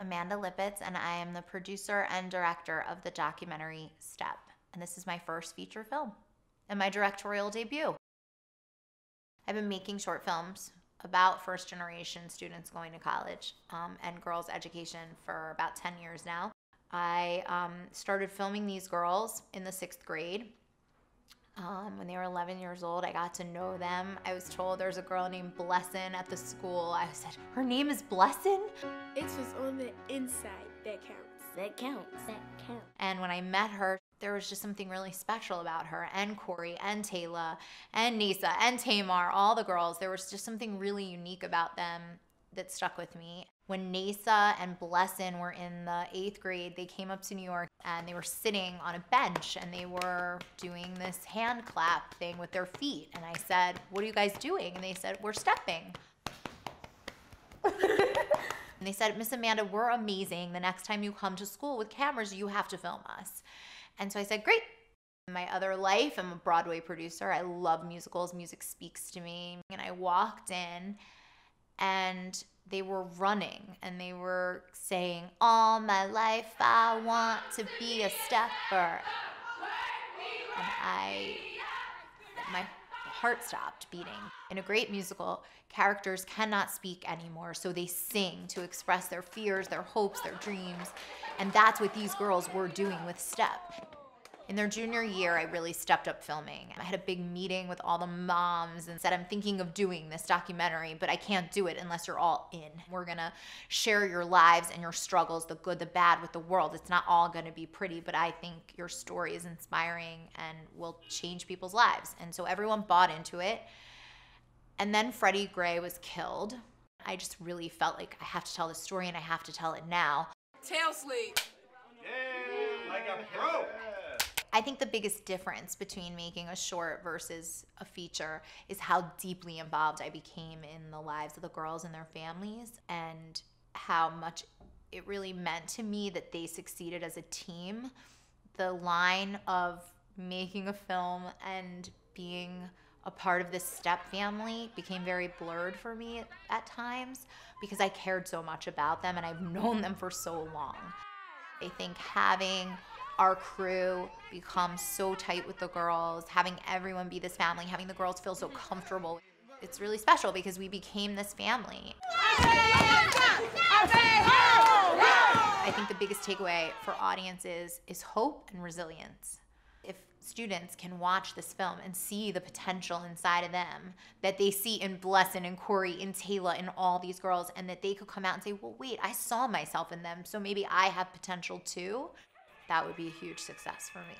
Amanda Lippitz, and I am the producer and director of the documentary Step. And this is my first feature film and my directorial debut. I've been making short films about first-generation students going to college and girls' education for about 10 years now. I started filming these girls in the 6th grade. When they were 11 years old, I got to know them. I was told there's a girl named Blessin at the school. I said, her name is Blessin? It's what's on the inside that counts. That counts. That counts. And when I met her, there was just something really special about her, and Corey, and Tayla, and Nisa, and Tamar, all the girls. There was just something really unique about them that stuck with me. When Nisa and Blessin were in the 8th grade, they came up to New York and they were sitting on a bench and they were doing this hand clap thing with their feet. And I said, what are you guys doing? And they said, we're stepping. And they said, Miss Amanda, we're amazing. The next time you come to school with cameras, you have to film us. And so I said, great. In my other life, I'm a Broadway producer. I love musicals. Music speaks to me. And I walked in and they were running and they were saying, all my life I want to be a stepper. And my heart stopped beating. In a great musical, characters cannot speak anymore, so they sing to express their fears, their hopes, their dreams, and that's what these girls were doing with Step. In their junior year, I really stepped up filming. I had a big meeting with all the moms and said, I'm thinking of doing this documentary, but I can't do it unless you're all in. We're gonna share your lives and your struggles, the good, the bad, with the world. It's not all gonna be pretty, but I think your story is inspiring and will change people's lives. And so everyone bought into it. And then Freddie Gray was killed. I just really felt like I have to tell this story and I have to tell it now. Tail sleep. Yeah, like I'm broke. I think the biggest difference between making a short versus a feature is how deeply involved I became in the lives of the girls and their families, and how much it really meant to me that they succeeded as a team. The line of making a film and being a part of this Step family became very blurred for me at times because I cared so much about them and I've known them for so long. I think having our crew become so tight with the girls, having everyone be this family, having the girls feel so comfortable. It's really special because we became this family. I think the biggest takeaway for audiences is hope and resilience. If students can watch this film and see the potential inside of them that they see in Blessin and Corey and Tayla and all these girls, and that they could come out and say, well, wait, I saw myself in them, so maybe I have potential too. That would be a huge success for me.